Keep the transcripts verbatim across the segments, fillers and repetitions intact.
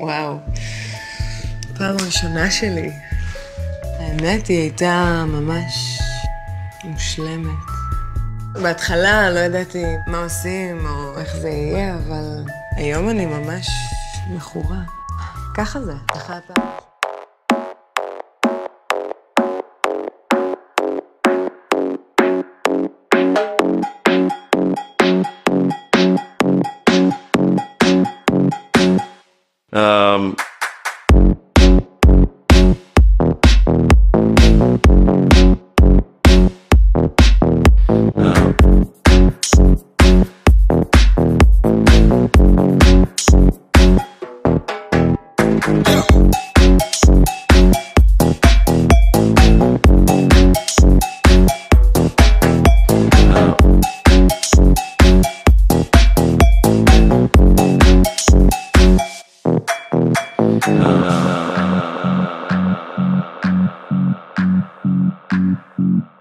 וואו, פעם ראשונה שלי. האמת היא הייתה ממש מושלמת. בהתחלה לא ידעתי מה עושים או איך זה יהיה, אבל היום אני ממש מכורה. ככה זה, ככה אתה. Um. Um... Um... Um... um. Um... Um... Um...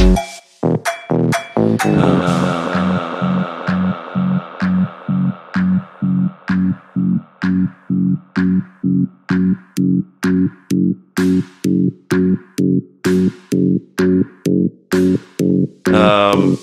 Um... um. Um... Um... Um, um,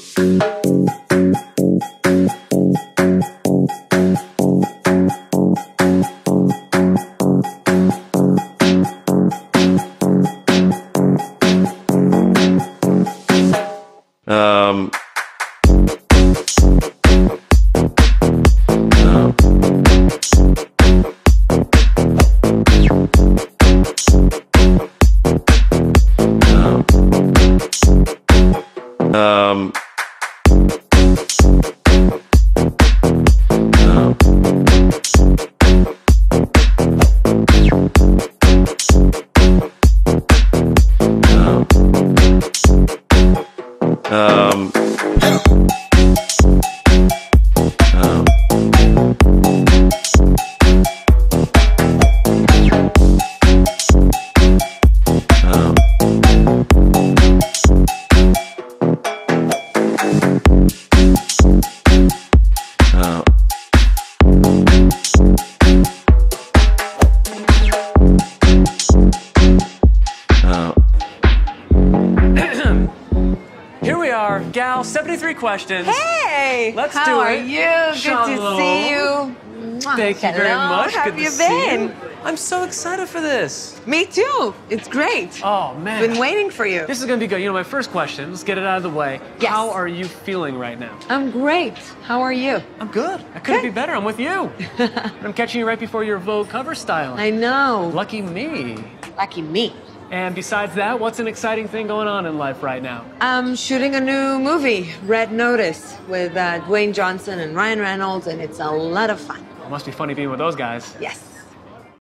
Um Um Here we are, gal, seventy-three questions. Hey! Let's do it. How are you? Good to see you. Thank you very much. How have you been? I'm so excited for this. Me too. It's great. Oh, man. Been waiting for you. This is going to be good. You know, my first question, let's get it out of the way. Yes. How are you feeling right now? I'm great. How are you? I'm good. I couldn't be better. I'm with you. I'm catching you right before your Vogue cover styling. I know. Lucky me. Lucky me. And besides that, what's an exciting thing going on in life right now? I'm shooting a new movie, Red Notice, with uh, Dwayne Johnson and Ryan Reynolds, and it's a lot of fun. It must be funny being with those guys. Yes.